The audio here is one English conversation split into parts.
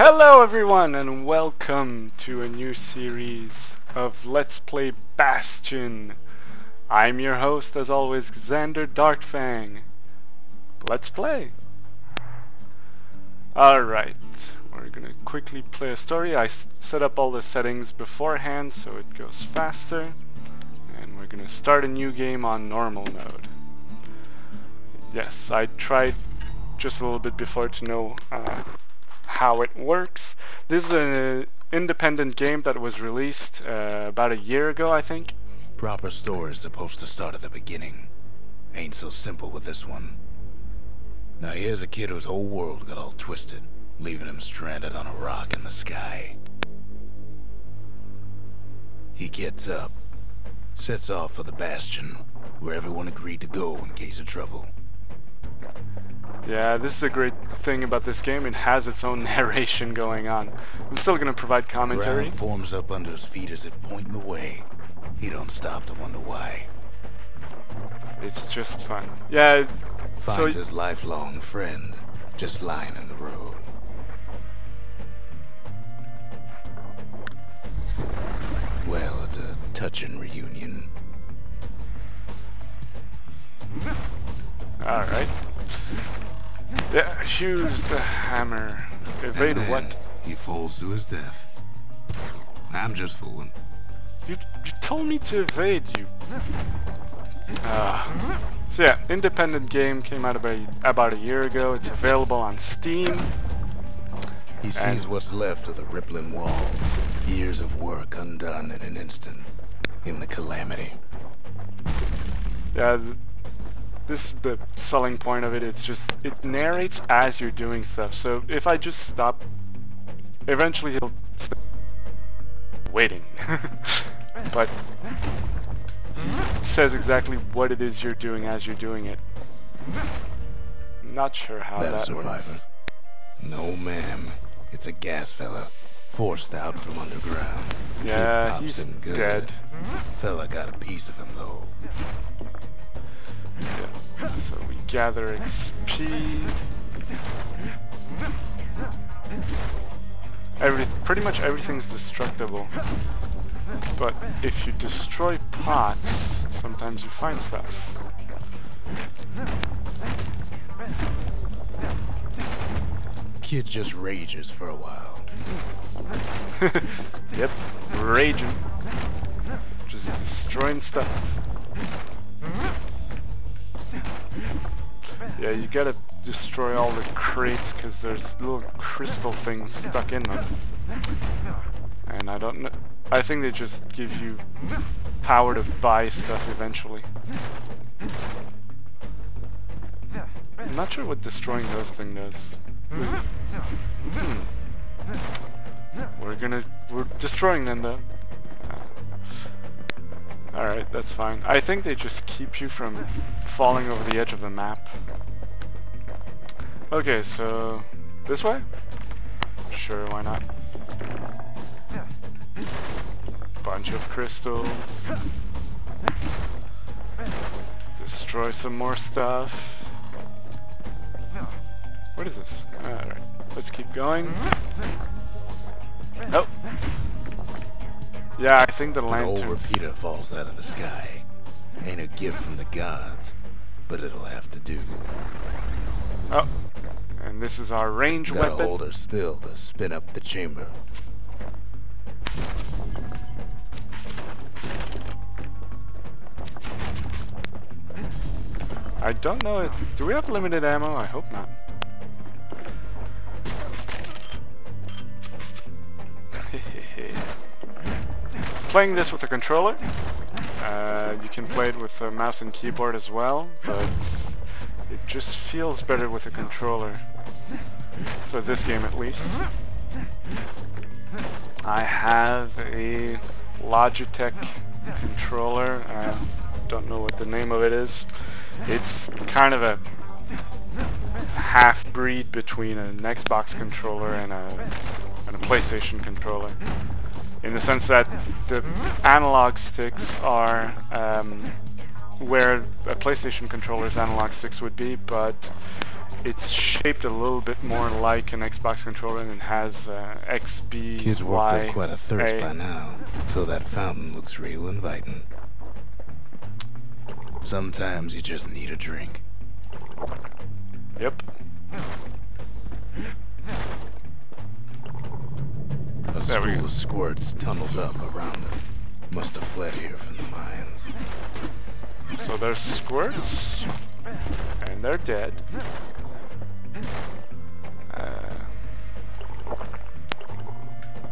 Hello everyone and welcome to a new series of Let's Play Bastion. I'm your host as always, Xander Darkfang. Let's play! Alright, we're gonna quickly play a story. I set up all the settings beforehand so it goes faster. And we're gonna start a new game on normal mode. Yes, I tried just a little bit before to know how it works. This is an independent game that was released about a year ago, I think. Proper story is supposed to start at the beginning. Ain't so simple with this one. Now here's a kid whose whole world got all twisted, leaving him stranded on a rock in the sky. He gets up, sets off for the Bastion, where everyone agreed to go in case of trouble. Yeah, this is a great thing about this game. It has its own narration going on. I'm still gonna provide commentary. Ground forms up under his feet as it pointing the way. He don't stop to wonder why. It's just fun. Yeah. Finds his lifelong friend just lying in the road. Well, it's a touching reunion. All right. Yeah, choose the hammer. Evade what? He falls to his death. I'm just fooling. You told me to evade you. So yeah, independent game, came out about a year ago. It's available on Steam. He sees what's left of the rippling walls. Years of work undone in an instant. In the calamity. Yeah. This is the selling point of it. It's just, it narrates as you're doing stuff. So if I just stop, eventually he'll stop waiting. But he says exactly what it is you're doing as you're doing it. Not sure how that works. No ma'am. It's a gas fella. Forced out from underground. Yeah, he's dead. Fella got a piece of him though. Yeah. So we gather XP. Pretty much everything's destructible. But if you destroy pots, sometimes you find stuff. Kid just rages for a while. Yep, raging. Just destroying stuff. Yeah, you gotta destroy all the crates because there's little crystal things stuck in them. And I don't know... I think they just give you power to buy stuff eventually. I'm not sure what destroying those things does. We're destroying them though. Alright, that's fine. I think they just keep you from falling over the edge of the map. Okay, so... this way? Sure, why not? Bunch of crystals. Destroy some more stuff. What is this? Alright, let's keep going. Nope. Yeah, I think the lantern. An old repeater falls out of the sky. Ain't a gift from the gods, but it'll have to do. Oh, and this is our range weapon. Gotta hold her still to spin up the chamber. I don't know. Do we have limited ammo? I hope not. Playing this with a controller, you can play it with a mouse and keyboard as well, but it just feels better with a controller, for this game at least. I have a Logitech controller, I don't know what the name of it is. It's kind of a half-breed between an Xbox controller and a PlayStation controller. In the sense that the analog sticks are where a PlayStation controller's analog sticks would be, but It's shaped a little bit more like an Xbox controller and it has XB. Kids worked up quite a thirst by now, so that fountain looks real inviting. Sometimes you just need a drink. Yep. A school of squirts tunnels up around it. Must have fled here from the mines. So there's squirts, and they're dead.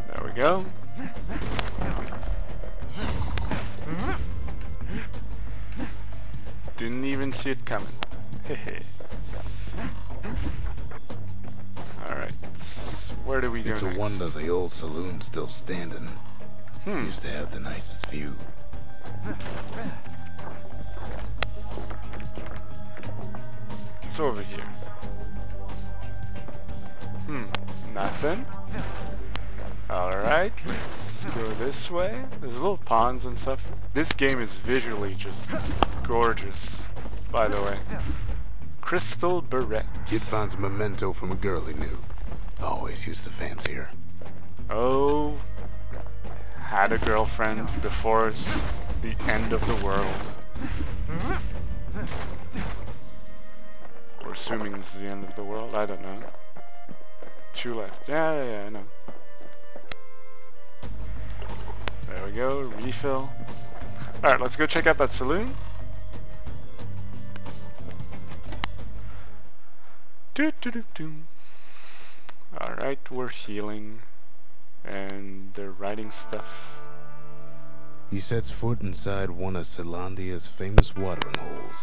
There we go. Didn't even see it coming. Hehe. Alright. Where do we go next? It's a wonder the old saloon's still standing. Used to have the nicest view. It's over here. Nothing. Alright, let's go this way. There's little ponds and stuff. This game is visually just gorgeous, by the way. Crystal Barrett. Kid finds a memento from a girl he knew. Always used to fancy her. Oh, had a girlfriend before the end of the world. We're assuming this is the end of the world, I don't know. Two left. Yeah, I know. There we go, refill. Alright, let's go check out that saloon. Alright, we're healing. And they're writing stuff. He sets foot inside one of Caelondia's famous watering holes.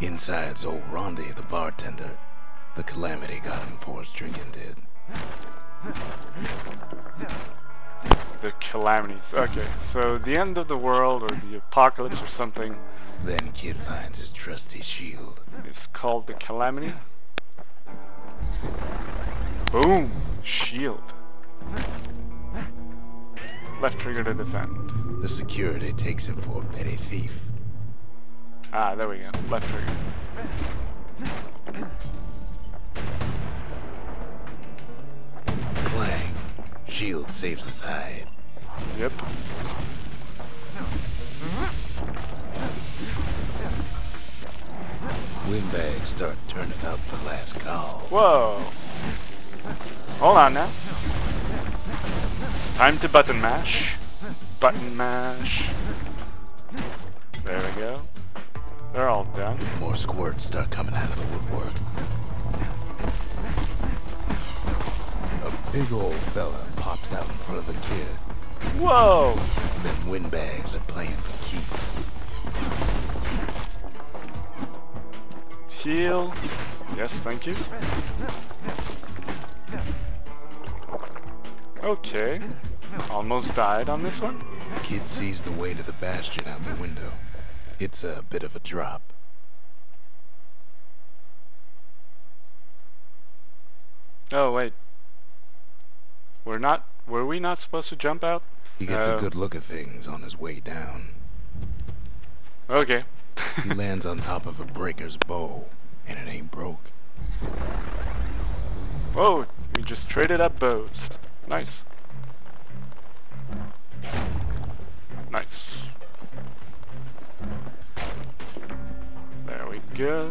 Inside's old Rondi, the bartender. The calamity got him for his drinking, did. The calamities. Okay, so the end of the world or the apocalypse or something. Then Kid finds his trusty shield. It's called the calamity. Boom! Shield. Left trigger to defend. The security takes him for a petty thief. Ah, there we go. Left trigger. Clang. Shield saves his hide. Yep. Windbags start turning up for last call. Whoa! Hold on now. It's time to button mash. Button mash. There we go. They're all done. More squirts start coming out of the woodwork. Big old fella pops out in front of the kid. Whoa! Them windbags are playing for keeps. Shield. Yes, thank you. Okay. Almost died on this one. Kid sees the way to the bastion out the window. It's a bit of a drop. Oh, wait. Were we not supposed to jump out? He gets a good look at things on his way down. Okay. He lands on top of a breaker's bow, and it ain't broke. Whoa, we just traded up bows. Nice. Nice. There we go.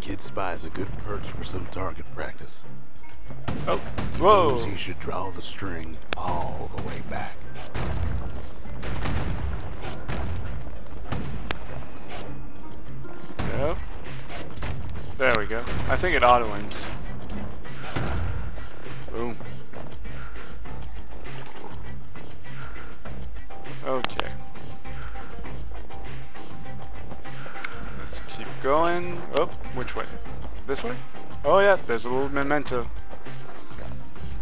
Kid spies a good perch for some target practice. Oh, whoa! He knows he should draw the string all the way back. Yep. There we go. I think it auto aims. Boom. Okay. Going... Oh, which way? This way? Oh yeah, there's a little memento.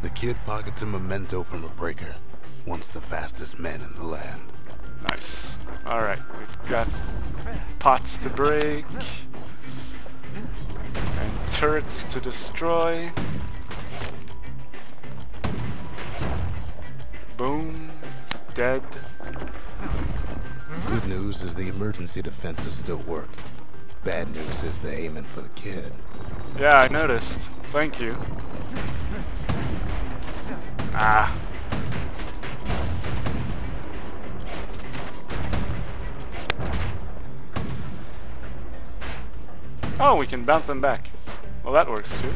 The kid pockets a memento from a breaker. Once the fastest man in the land. Nice. Alright, we've got pots to break. And turrets to destroy. Boom. It's dead. Good news is the emergency defenses still work. Bad news is they're aiming for the kid. Yeah, I noticed. Thank you. Ah. Oh, we can bounce them back. Well, that works too.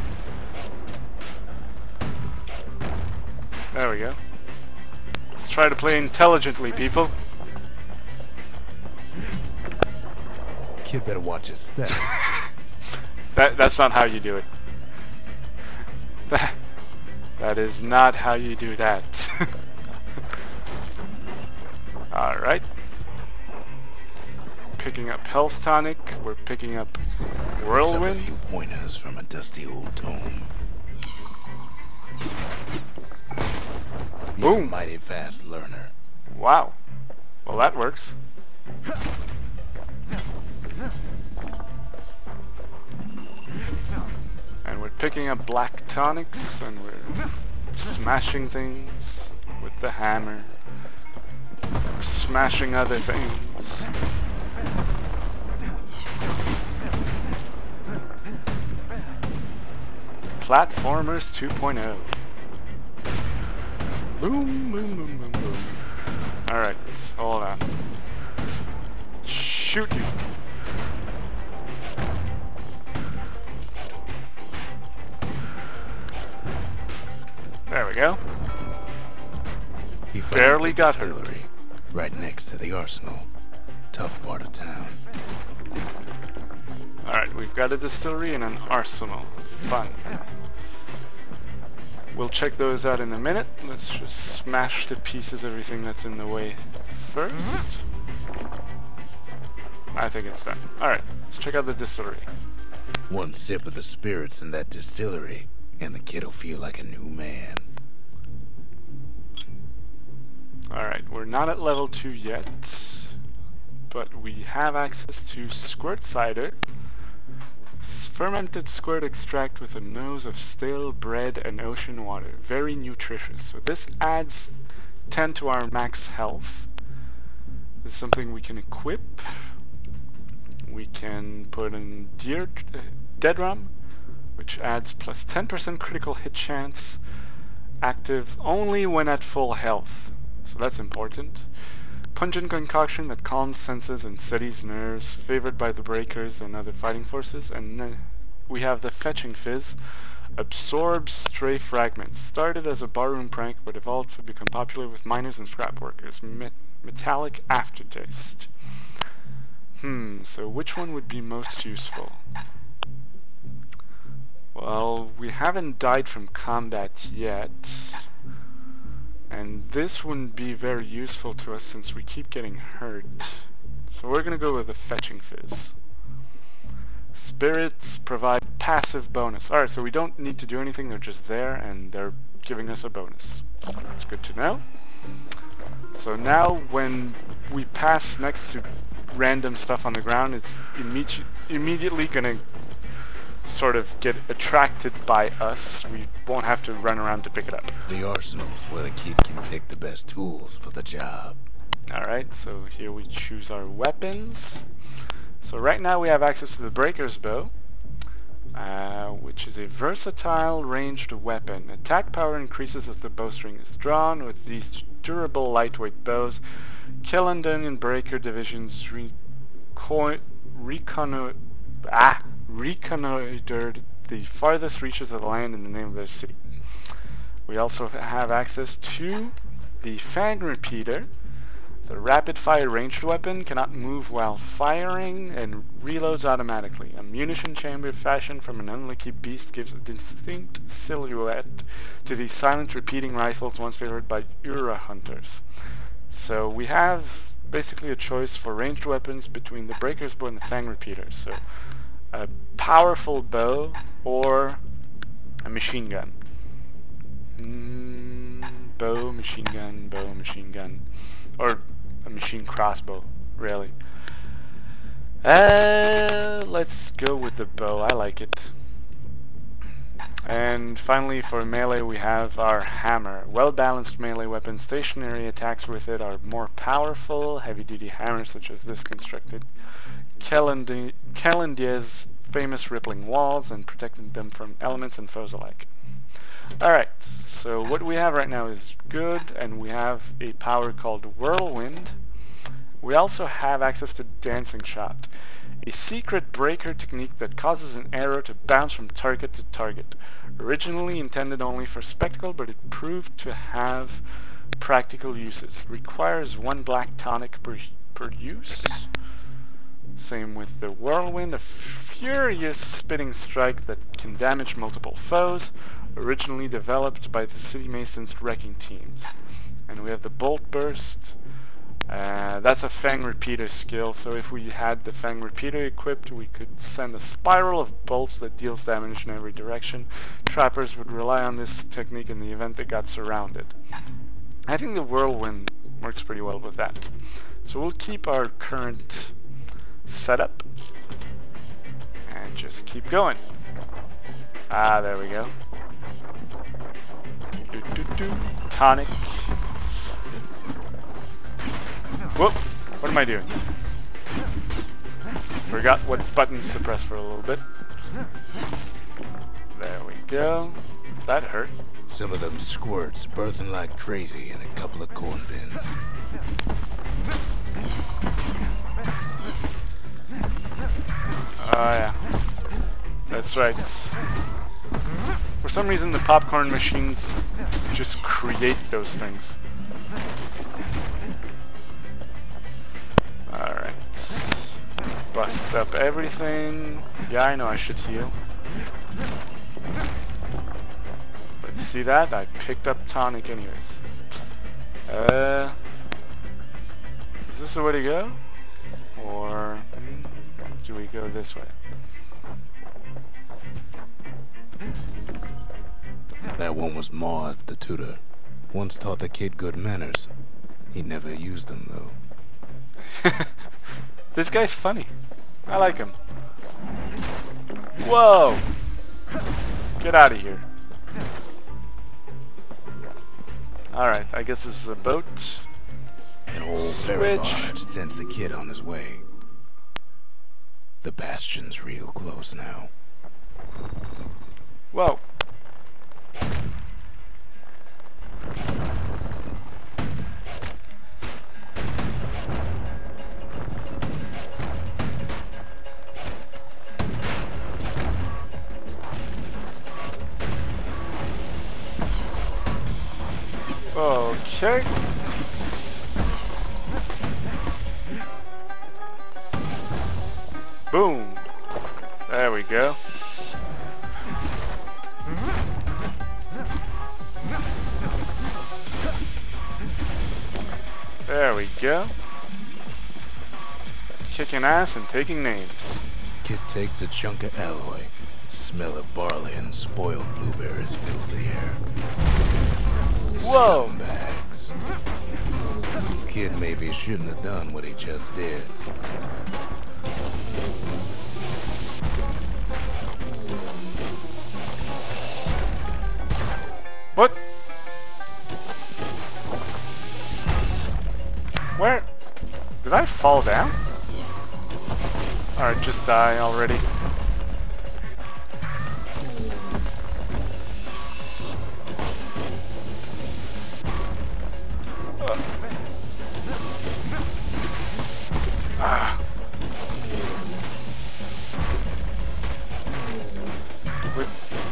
There we go. Let's try to play intelligently, people. Kid better watch his step. That's not how you do it. That is not how you do that. Alright. Picking up health tonic. We're picking up Whirlwind. Except a few pointers from a dusty old tome. He's a mighty fast learner. Wow. Well, that works. And we're picking up black tonics, and we're smashing things with the hammer. We're smashing other things. Platformers 2.0. Boom, boom, boom, boom, boom. Alright, hold on. Shoot you. There we go. He barely got her. Right next to the arsenal. Tough part of town. Alright, we've got a distillery and an arsenal. Fun. We'll check those out in a minute. Let's just smash to pieces everything that's in the way first. I think it's done. Alright, let's check out the distillery. One sip of the spirits in that distillery, and the kid'll feel like a new man. Alright, we're not at level 2 yet, but we have access to Squirt Cider, fermented squirt extract with a nose of stale bread and ocean water. Very nutritious. So this adds 10 to our max health. This is something we can equip. We can put in Deadrum, which adds plus 10% critical hit chance, active only when at full health. So that's important. Pungent concoction that calms senses and steadies nerves, favored by the breakers and other fighting forces. And we have the fetching fizz, absorbs stray fragments. Started as a barroom prank, but evolved to become popular with miners and scrap workers. Metallic aftertaste. So which one would be most useful? Well, we haven't died from combat yet, and this wouldn't be very useful to us since we keep getting hurt. So we're gonna go with the fetching fizz. Spirits provide passive bonus. Alright, so we don't need to do anything, they're just there and they're giving us a bonus. That's good to know. So now when we pass next to random stuff on the ground, it's immediately gonna sort of get attracted by us. We won't have to run around to pick it up. The arsenal's where the kid can pick the best tools for the job. Alright, so here we choose our weapons. So right now we have access to the Breaker's Bow, which is a versatile ranged weapon. Attack power increases as the bowstring is drawn. With these durable lightweight bows, Caelondia and Breaker divisions reconnoitered the farthest reaches of the land in the name of their city. We also have access to the Fang Repeater. The rapid-fire ranged weapon cannot move while firing and reloads automatically. A munition chamber fashioned from an unlucky beast gives a distinct silhouette to the silent repeating rifles once favored by Ura hunters. So we have basically a choice for ranged weapons between the Breaker's Bow and the Fang Repeater. So a powerful bow or a machine gun. Bow, machine gun, bow, machine gun. Or a machine crossbow, really. Let's go with the bow, I like it. And finally for melee we have our hammer. Well-balanced melee weapons, stationary attacks with it are more powerful, heavy-duty hammers such as this constructed Caelondia's famous rippling walls and protected them from elements and foes alike. Alright, so what we have right now is good, and we have a power called Whirlwind. We also have access to Dancing Shot, a secret breaker technique that causes an arrow to bounce from target to target. Originally intended only for spectacle, but it proved to have practical uses. Requires one black tonic per use. Same with the Whirlwind, a furious spitting strike that can damage multiple foes. Originally developed by the City Masons wrecking teams. And we have the Bolt Burst. That's a Fang Repeater skill, so if we had the Fang Repeater equipped, we could send a spiral of bolts that deals damage in every direction. Trappers would rely on this technique in the event they got surrounded. I think the Whirlwind works pretty well with that. So we'll keep our current setup and just keep going. Ah, there we go. Tonic. Whoop! What am I doing? Forgot what buttons to press for a little bit. There we go. That hurt. Some of them squirts birthing like crazy in a couple of corn bins. Oh yeah. That's right. For some reason the popcorn machines just create those things. Alright. Bust up everything. Yeah, I know I should heal. But see that? I picked up tonic anyways. Is this the way to go? Or do we go this way? That one was Maud, the tutor. Once taught the kid good manners. He never used them, though. This guy's funny. I like him. Whoa! Get out of here. Alright, I guess this is a boat. An old ferry barge sends the kid on his way. The Bastion's real close now. Whoa. Okay. Boom. There we go. There we go. Kicking ass and taking names. Kid takes a chunk of alloy. Smell of barley and spoiled blueberries fills the air. Whoa! Scumbags. Kid maybe shouldn't have done what he just did. What? Where? Did I fall down? Or just die already?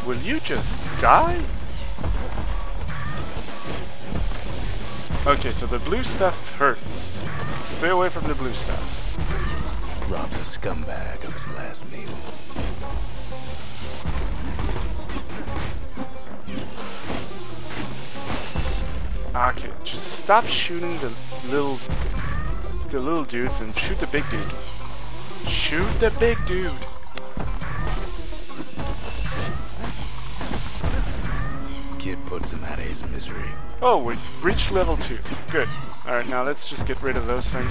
Will you just die? Okay, so the blue stuff hurts. Stay away from the blue stuff. Rob's a scumbag of his last meal. Okay, just stop shooting the little dudes and shoot the big dude. Shoot the big dude! Kid puts him out of his misery. Oh, we reached level 2. Good. Alright, now let's just get rid of those things.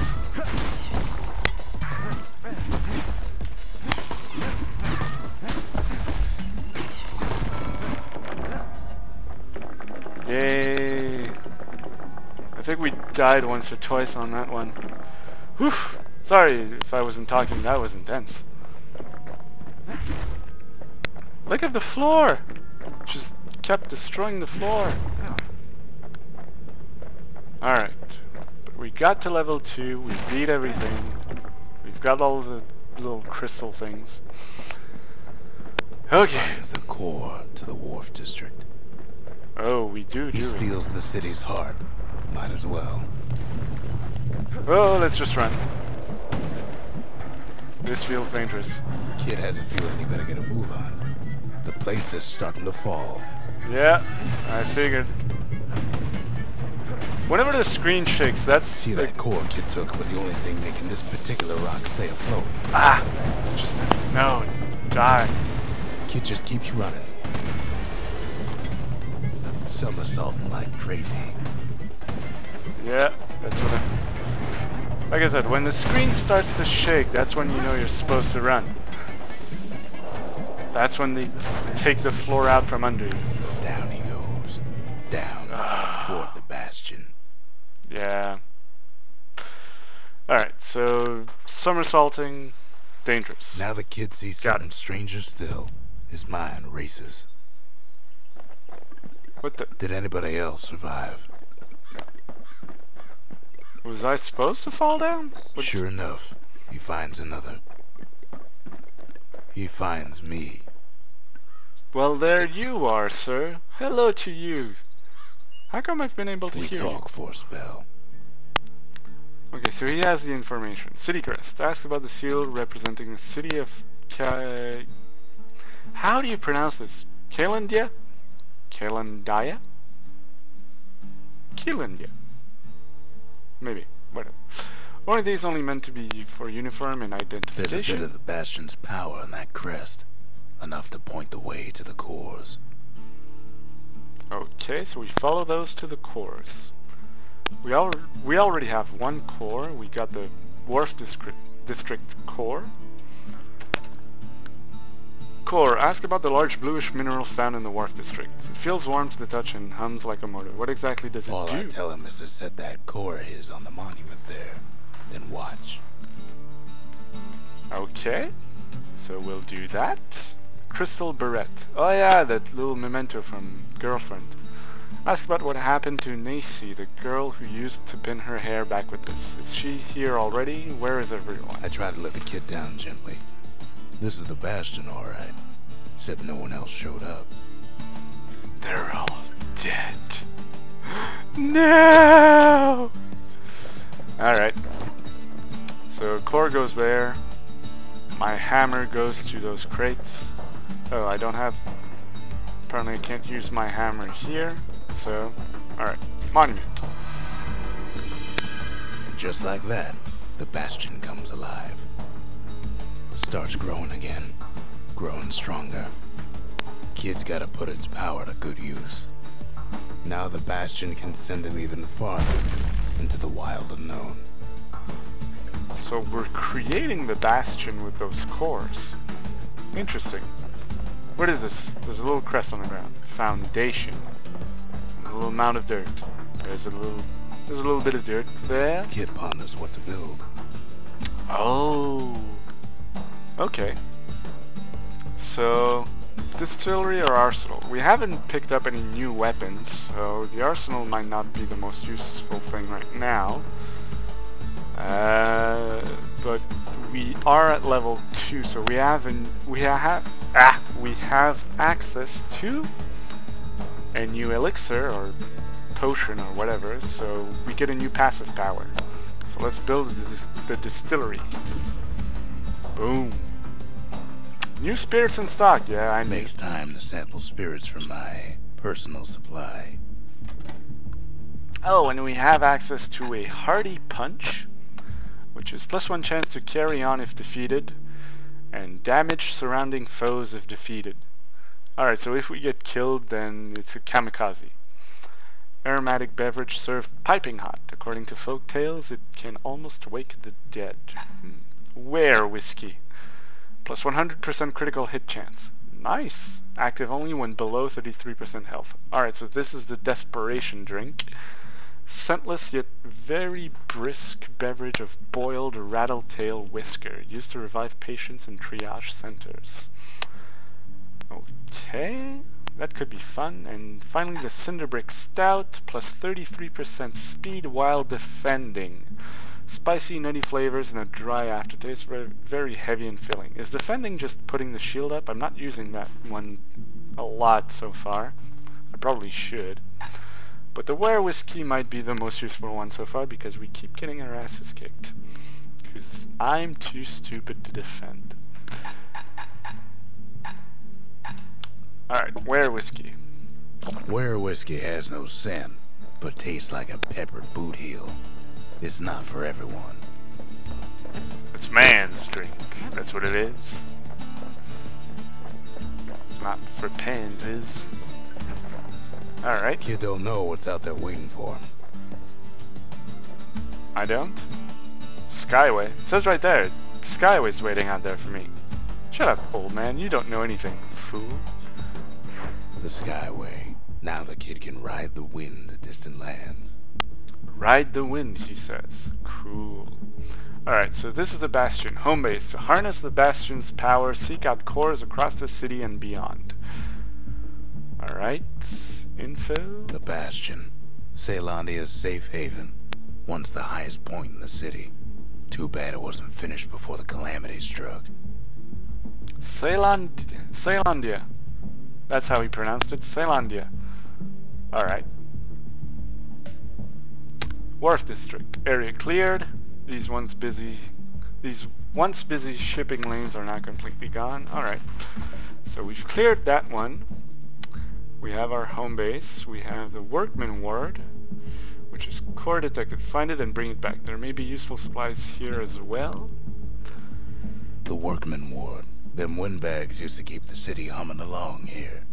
we died once or twice on that one. Whew! Sorry if I wasn't talking, that was intense. Look at the floor! Just kept destroying the floor. Alright. We got to level 2, we beat everything. We've got all the little crystal things. Okay. It's the core to the Wharf District. Oh, we do. He steals the city's heart. Might as well. Oh, let's just run. This feels dangerous. Kid has a feeling he better get a move on. The place is starting to fall. Yeah, I figured. Whenever the screen shakes, that's... See, that core kid took was the only thing making this particular rock stay afloat. Ah! Just... no. Die. Kid just keeps running. Somersaulting like crazy. Yeah, that's what I... Like I said, when the screen starts to shake, that's when you know you're supposed to run. That's when they take the floor out from under you. Down he goes. Down toward the bastion. Yeah. Alright, so somersaulting, dangerous. Now the kid sees something stranger still. His mind races. What the? Did anybody else survive? Was I supposed to fall down? What's... Sure enough, he finds another. He finds me. Well, there you are, sir. Hello to you. How come I've been able to hear you? We talk for a spell. Okay, so he has the information. City crest. Asked about the seal representing the city of... How do you pronounce this? Caelondia? Caelondia? Caelondia. Maybe. Whatever. One of these only meant to be for uniform and identification. There's a bit of the Bastion's power in that crest. Enough to point the way to the cores. Okay, so we follow those to the cores. We already have one core. We got the Wharf District core. Core, ask about the large bluish mineral found in the Wharf District. It feels warm to the touch and hums like a motor. What exactly does it do? All I tell him is to set that core is on the monument there. Then watch. Okay. So we'll do that. Crystal Barrette. Oh yeah, that little memento from Girlfriend. Ask about what happened to Nacy, the girl who used to pin her hair back with this. Is she here already? Where is everyone? I try to let the kid down gently. This is the Bastion, alright. Except no one else showed up. They're all dead. No! Alright. So, core goes there. My hammer goes to those crates. Oh, I don't have... Apparently I can't use my hammer here. So, alright. Monument. And just like that, the Bastion comes alive. Starts growing again, growing stronger. Kid's gotta put its power to good use. Now the Bastion can send them even farther into the wild unknown. So we're creating the Bastion with those cores. Interesting. What is this? There's a little crest on the ground. Foundation. A little amount of dirt. There's a little bit of dirt there. Kid ponders what to build. Oh. Okay. So, distillery or arsenal? We haven't picked up any new weapons, so the arsenal might not be the most useful thing right now. But we are at level 2, so we have access to a new elixir or potion or whatever, so we get a new passive power. So let's build the distillery. Boom. New spirits in stock, yeah, I know. Makes time to sample spirits from my personal supply. Oh, and we have access to a Hardy Punch, which is +1 chance to carry on if defeated, and damage surrounding foes if defeated. Alright, so if we get killed, then it's a kamikaze. Aromatic beverage served piping hot. According to folk tales, it can almost wake the dead. Where whiskey? +100% critical hit chance. Nice! Active only when below 33% health. Alright, so this is the desperation drink. scentless yet very brisk beverage of boiled rattletail whisker, used to revive patients in triage centers. Okay, that could be fun. And finally the Cinderbrick Stout, plus 33% speed while defending. Spicy, nutty flavors and a dry aftertaste, very heavy and filling. Is defending just putting the shield up? I'm not using that one a lot so far. I probably should. But the Ware Whiskey might be the most useful one so far because we keep getting our asses kicked. Because I'm too stupid to defend. Alright, Ware Whiskey. Ware Whiskey has no scent, but tastes like a peppered boot heel. It's not for everyone. It's man's drink. That's what it is. It's not for pansies. Alright. Kid don't know what's out there waiting for him. I don't? Skyway. It says right there. Skyway's waiting out there for me. Shut up, old man. You don't know anything, fool. The Skyway. Now the kid can ride the wind to distant lands. Ride the wind, he says. Cool. Alright, so this is the Bastion, home base. To harness the Bastion's power, seek out cores across the city and beyond. Alright, info? The Bastion. Caelondia's safe haven. Once the highest point in the city. Too bad it wasn't finished before the calamity struck. Caelondia. That's how he pronounced it, Caelondia. Alright. Wharf District. Area cleared. These once busy shipping lanes are now completely gone. Alright. So we've cleared that one. We have our home base. We have the Workman Ward, which is core detected. Find it and bring it back. There may be useful supplies here as well. The Workman Ward. Them windbags used to keep the city humming along here.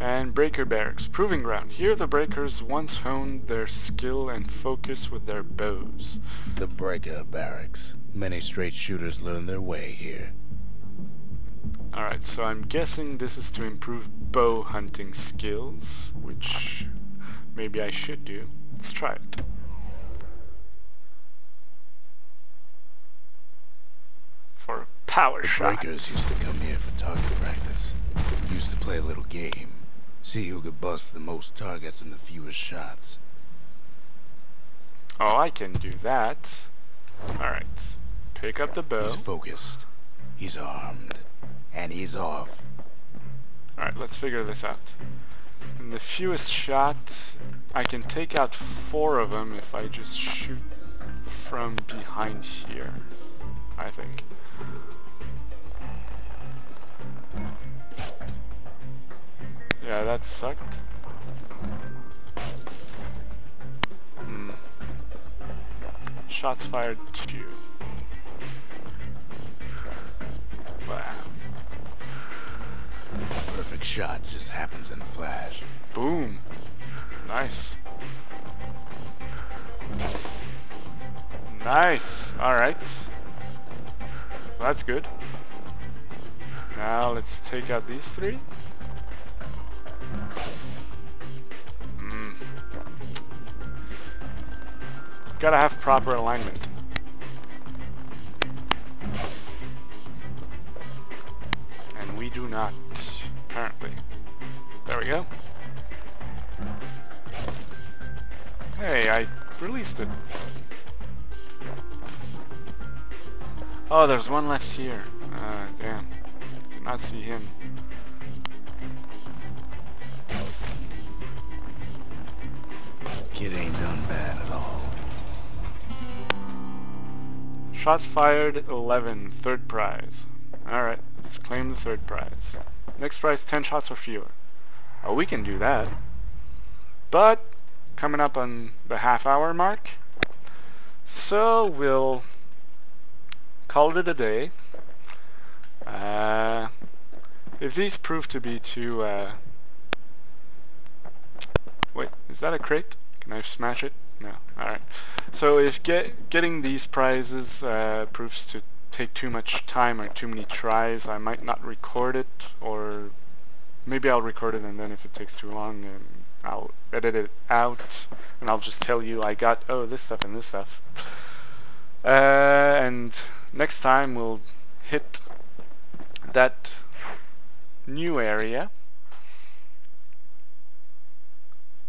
And Breaker Barracks, proving ground. Here the breakers once honed their skill and focus with their bows. The Breaker Barracks. Many straight shooters learn their way here. Alright, so I'm guessing this is to improve bow hunting skills, which maybe I should do. Let's try it. For a power shot. Breakers used to come here for target practice. Used to play a little game. See who could bust the most targets and the fewest shots. Oh, I can do that. Alright. Pick up the bow. He's focused. He's armed. And he's off. Alright, let's figure this out. And the fewest shot, I can take out 4 of them if I just shoot from behind here. I think. Yeah, that sucked. Shots fired 2. Wow. Perfect shot just happens in a flash. Boom. Nice. Nice. Alright. Well, that's good. Now let's take out these 3. Gotta have proper alignment. And we do not, apparently. There we go. Hey, I released it. Oh, there's one left here. Damn. Did not see him. Kid ain't done bad at all. Shots fired 11, third prize. Alright, let's claim the third prize. Next prize, 10 shots or fewer. Oh, we can do that. But, coming up on the half-hour mark. So, we'll call it a day. If these prove to be too... Wait, is that a crate? Can I smash it? No. Alright. So if getting these prizes proves to take too much time or too many tries, I might not record it, or maybe I'll record it and then if it takes too long, out, edit it out, and I'll just tell you I got, oh, this stuff and this stuff. And next time we'll hit that new area.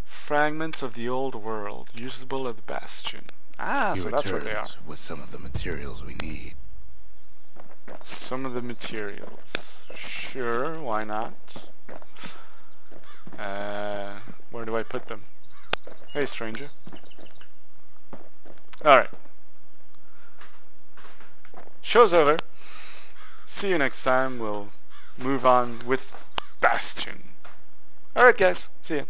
Fragments of the old world, usable at the Bastion. Ah, so that's what they are. With some of the materials we need. Some of the materials. Sure, why not? Where do I put them? Hey, stranger. Alright. Show's over. See you next time. We'll move on with Bastion. Alright, guys. See ya.